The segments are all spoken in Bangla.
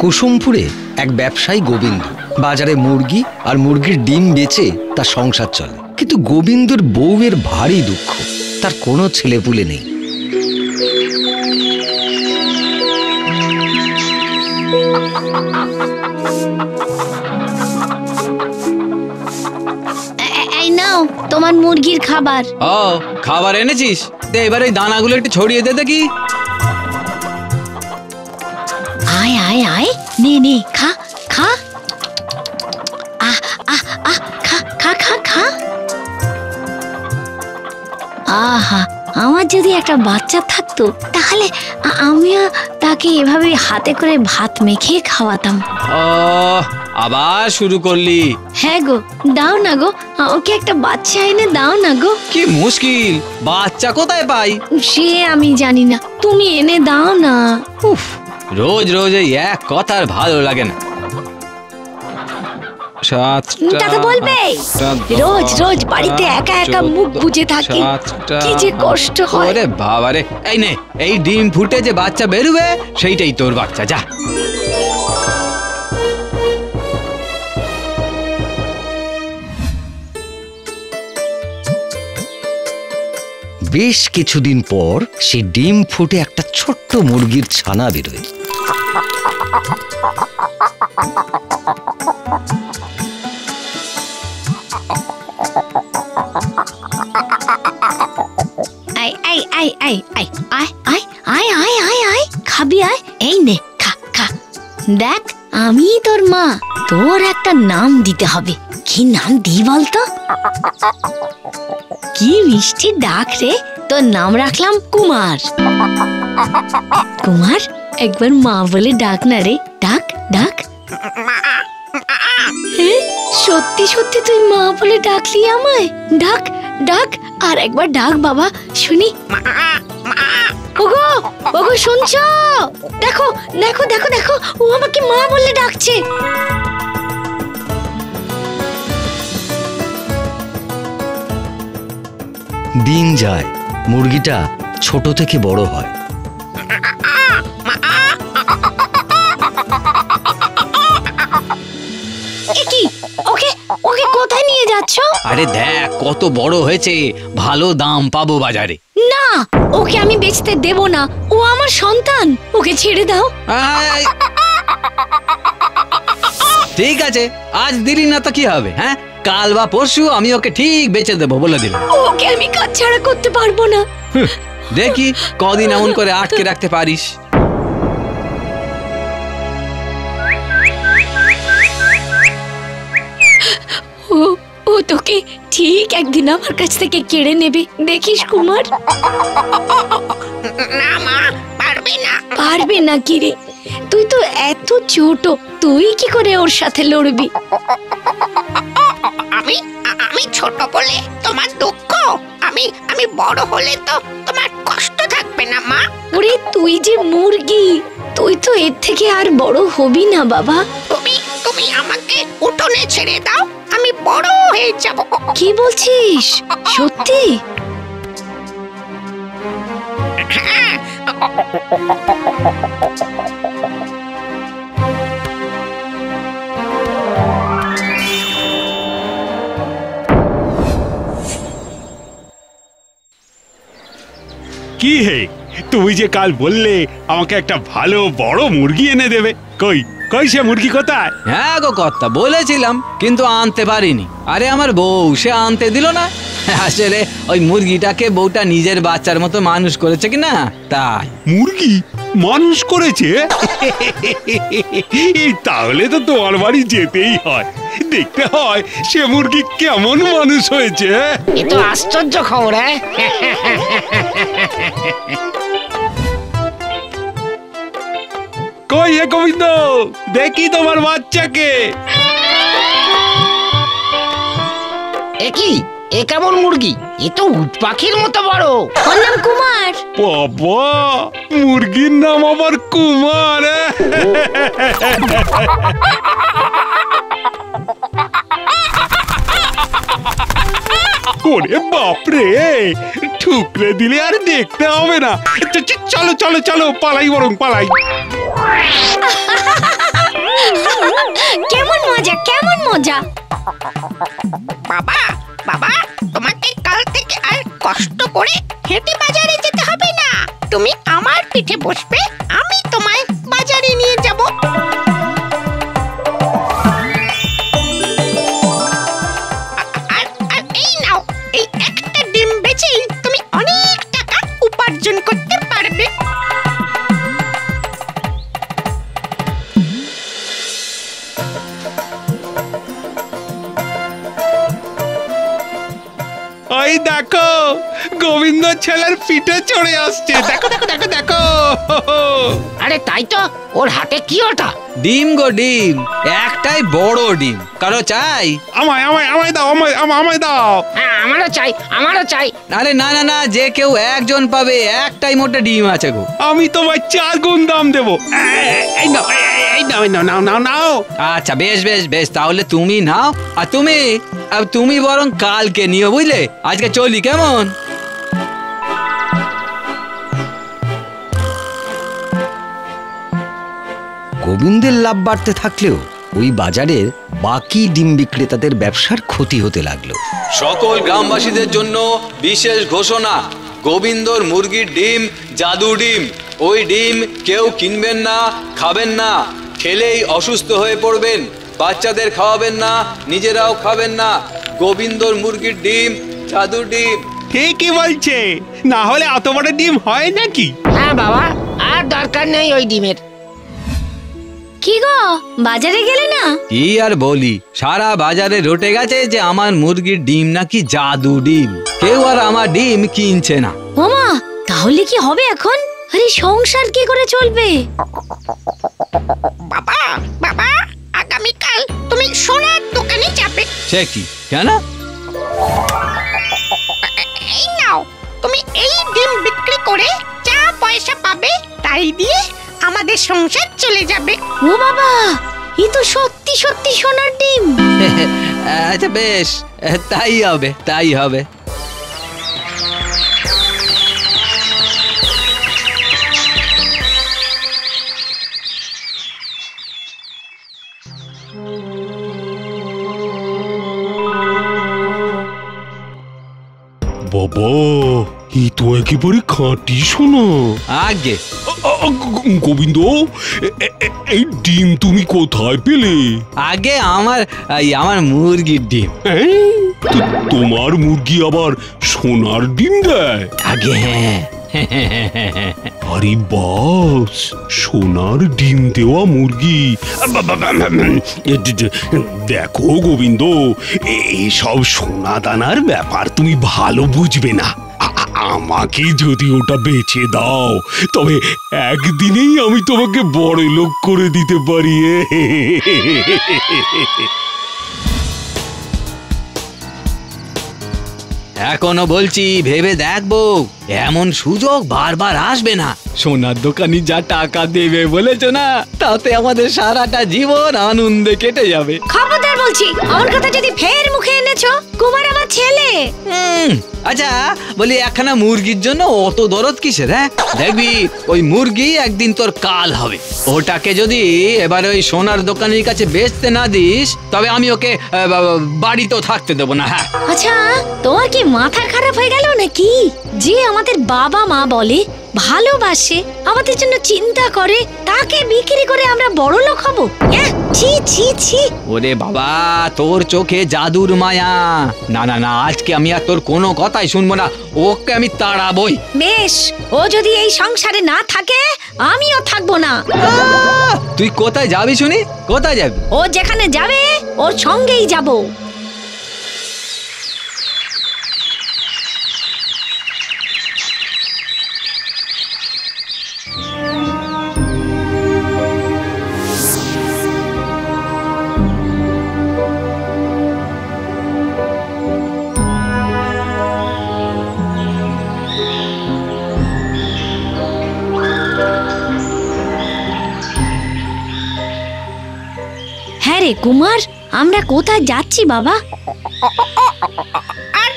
কুসুমপুরে এক ব্যবসায়ী গোবিন্দ বাজারে মুরগি আর মুরগির ডিম বেচে তার সংসার চলে। কিন্তু গোবিন্দর বউয়ের ভারী দুঃখ, তার কোনো ছেলেপুলে নেই। এই নাও তোমার মুরগির খাবার। ও, খাবার এনেছিস? এবার এই দানাগুলো একটু ছড়িয়ে দে দেখি। আয় আয় আয়, নে নে, খা খা, আহ আহ আহ, খা খা খা খা। আহা, আমার যদি একটা বাচ্চা থাকতো তাহলে আমিও তাকে এভাবে হাতে করে ভাত মেখে খাওয়াতাম। আবার শুরু করলি? হ্যাঁ গো, দাও না গো, ওকে একটা বাচ্চা এনে দাও না গো। কি মুশকিল, বাচ্চা কোথায় পাই সে আমি জানি না, তুমি এনে দাও না। উফ, রোজ রোজ এই এক কথার ভালো লাগে না। রোজ রোজ বাড়িতে একা একা মুখ বুজে থাকি, কি যে কষ্ট হয়। আরে বাবা রে, এই নে, এই ডিম ফুটে যে বাচ্চা বেরোবে সেইটাই তোর বাচ্চা, যা। বেশ কিছুদিন পর সেই ডিম ফুটে একটা ছোট্ট মুরগির ছানা বেরোয়। খাবি, আয়, এই নে, খা খা। দেখ, আমি তোর মা, তোর একটা নাম দিতে হবে। কি নাম দিই বলতো? কি মিষ্টি ডাক রে, তোর নাম রাখলাম কুমার। কুমার, একবার মা বলে ডাক না রে, ডাক ডাক। সত্যি সত্যি তুই মা বলে ডাকলি আমায়? ডাক ডাক, আর একবার ডাক বাবা, শুনি। ওগো ওগো, শুনছো? দেখো দেখো দেখো দেখো, ও আমাকে মা বলে ডাকছে। দিন যায়, মুরগিটা ছোট থেকে বড় হয়। কোথায় নিয়ে যাচ্ছ? আরে দেখ কত বড় হয়েছে, ভালো দাম পাবো বাজারে। না, ওকে আমি বেচতে দেব না, ও আমার সন্তান, ওকে ছেড়ে দাও। ঠিক আছে, আজ দিলি না তো কি হবে? হ্যাঁ, কাল বা পরশু আমি ওকে ঠিক বেচে দেবো বলে দিলাম। ওকে আমি কাজ ছাড়া করতে পারবো না। দেখি কদিন এমন করে আটকে রাখতে পারিস। ও তোকে ঠিক একদিন আমার কাছ থেকে কেড়ে নেবে, দেখিস কুমার। না মা, পারবে না। পারবে না কি রে, তুই তো এত ছোট, তুই কি করে ওর সাথে লড়বি? আমি ছোট বলে তোমার দুঃখ? আমি বড় হলে তো তোমার কষ্ট থাকবে না মা। ওরে তুই যে মুরগি, তুই তো এর থেকে আর বড় হবি না বাবা। তুমি আমাকে উঠোনে ছেড়ে দাও, আমি বড় হয়ে যাব। কি বলছিস, সত্যি? কি হে, তুই যে কাল বললে আমাকে একটা ভালো বড় মুরগি এনে দেবে, কই কই সে মুরগি কোথায়? হ্যাঁ গো কর্তা, বলেছিলাম কিন্তু আনতে পারিনি। আরে আমার বউ, সে আনতে দিল না। আসলে ওই মুরগিটাকে বউটা নিজের বাচ্চার মতো মানুষ করেছে কিনা তাই। মুরগি মানুষ করেছে? তাহলে তো তোমার বাড়ি যেতেই হয়, দেখতে হয় সে মুরগি কেমন মানুষ হয়েছে। এ তো আশ্চর্য খবর। কই হে গোবিন্দ, দেখি তোমার বাচ্চাকে। একই এ কেমন মুরগি, এ তো উট পাখির মতো বড়। ওর নাম কুমার। বাবা, মুরগির নাম আবার কুমার? ওরে বাপরে, ঠুকরে দিলে আর দেখতে হবে না। চলো চলো চলো, পালাই বরং পালাই। কেমন মজা, কেমন মজা। বাবা বাবা, তোমাকে কাল থেকে আর কষ্ট করে হেঁটে বাজারে যেতে হবে না। তুমি আমার পিঠে বসবে, আমি তোমায় বাজারে নিয়ে যাব। দেখো গোবিন্দ ছেলের পিঠে চড়ে আসছে, দেখো দেখো দেখো দেখো। আরে তাই তো, ওর হাতে কি ওটা? ডিম গো ডিম, একটাই বড় ডিম। কারো চাই? আমায় আমায় আমায় দাও, আমায় আমায় দাও। হ্যাঁ আমারও চাই, আমারও চাই। আরে না না না, যে কেউ একজন পাবে, একটাই মোটা ডিম আছে গো। আমি তোমায় 4 গুণ দাম দেব। এই নাও এই নাও নাও নাও নাও। আচ্ছা বেশ বেশ বেশ, তাহলে তুমি নাও। আর তুমি বরং কালকে নিও, বুঝলে? আজকে চলি, কেমন? গোবিন্দের লাভ বাড়তে থাকলেও ওই বাজারের বাকি ডিম বিক্রেতাদের ব্যবসার ক্ষতি হতে লাগলো। সকল গ্রামবাসীদের জন্য বিশেষ ঘোষণা, গোবিন্দর মুরগির ডিম জাদু ডিম। ওই ডিম কেউ কিনবেন না, খাবেন না, খেলেই অসুস্থ হয়ে পড়বেন। বাচ্চাদের খাওয়াবেন না, নিজেরাও খাবেন না। গোবিন্দর মুরগির ডিম জাদু ডিম। ঠিকই বলছে, না হলে এত বড় ডিম হয় নাকি? হ্যাঁ বাবা, আর দরকার নেই ওই ডিমের। কি গো, বাজারে গেলে না? কি আর বলি, সারা বাজারে রটে গেছে যে আমার মুরগির ডিম নাকি জাদু ডিম। কেউ আর আমার ডিম কিনছে না। ওমা, তাহলে কি হবে এখন? আরে সংসার কি করে চলবে? বাবা বাবা, আগামী কাল তুমি সোনার দোকানে যাবে। সে কি? কেন? এই নাও, তুমি এই ডিম বিক্রি করে যা পয়সা পাবে তাই দিয়ে আমাদের সংসার চলে যাবে। ও বাবা, এই তো সত্যি সত্যি সোনার ডিম। আচ্ছা বেশ, তাই হবে তাই হবে। বাবা, এই তো একেবারে খাঁটি সোনা। আগে গোবিন্দ, এই ডিম তুমি কোথায় পেলে? আগে আমার মুরগির ডিম। তোমার মুরগি আবার সোনার ডিম দেয়? আগে হ্যাঁ। আরে বাস, সোনার ডিম দেওয়া মুরগি। দেখো গোবিন্দ, এসব সোনা দানার ব্যাপার তুমি ভালো বুঝবে না। আমাকে যদি ওটা বেচে দাও, তবে একদিনেই আমি তোমাকে বড় লোক করে দিতে পারি। এখনো বলছি, ভেবে দেখবো, এমন সুযোগ বারবার আসবে না। সোনার দোকানি যা টাকা দেবে বলেছ না, তাতে আমাদের সারাটা জীবন আনন্দে কেটে যাবে। খবরদার বলছি, আমার কথা যদি ফের মুখে এনেছো, কুমার আমার ছেলে। আচ্ছা বলি, একখানা মুরগির জন্য অত দরদ কিসের? হ্যাঁ দেখবি, ওই মুরগি একদিন তোর কাল হবে। ওটাকে যদি এবার ওই সোনার দোকানির কাছে বেচতে না দিস, তবে আমি ওকে বাড়িতেও থাকতে দেবো না। হ্যাঁ আচ্ছা, তোমার কি মাথা খারাপ হয়ে গেল নাকি? যে আমাদের বাবা মা বলে, ভালোবাসে, আমাদের জন্য চিন্তা করে, তাকে বিক্রি করে আমরা বড় লোক হব? ছি ছি ছি। ওরে বাবা, তোর চোখে জাদুর মায়া। না না না, আজকে আমি আর তোর কোনো কথাই শুনবো না। ওকে আমি তাড়াবই। বেশ, ও যদি এই সংসারে না থাকে, আমিও থাকবো না। তুই কোথায় যাবি শুনি? কোথায় যাবি? ও যেখানে যাবে ওর সঙ্গেই যাবো। কুমার, আমরা কোথায় যাচ্ছি বাবা? আর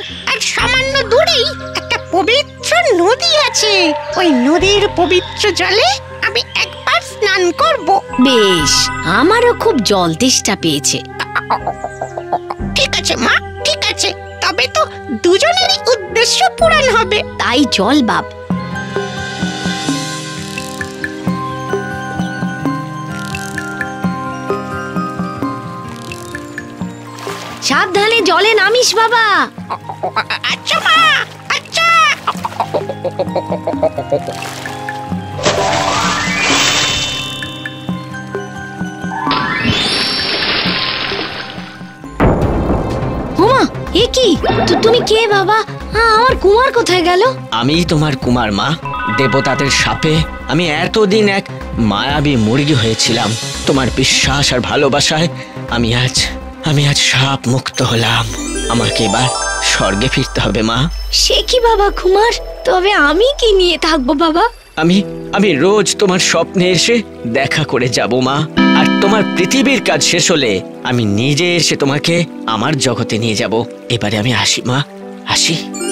সামান্য দূরেই একটা পবিত্র নদী আছে, ওই নদীর পবিত্র জলে আমি একবার স্নান করব। বেশ, আমারও খুব জল তেষ্টা পেয়েছে। ঠিক আছে মা, ঠিক আছে, তবে তো দুজনেরই উদ্দেশ্য পূরণ হবে। তাই চল বাপ। সাবধানে জলে নামিস বাবা। আচ্ছা মা, আচ্ছা। ওমা, এ কি? তুমি কে বাবা? আমার কুমার কোথায় গেল? আমি তোমার কুমার মা। দেবতাদের শাপে আমি এতদিন এক মায়াবী মুরগি হয়েছিলাম। তোমার বিশ্বাস আর ভালোবাসায় আমি আজ শাপ মুক্ত হলাম। আমাকে এবার স্বর্গে ফিরতে হবে মা। সে কি বাবা কুমার, তবে আমি কি নিয়ে থাকবো বাবা? আমি রোজ তোমার স্বপ্নে এসে দেখা করে যাব মা। আর তোমার পৃথিবীর কাজ শেষ হলে আমি নিজে এসে তোমাকে আমার জগতে নিয়ে যাব। এবারে আমি আসি মা, আসি।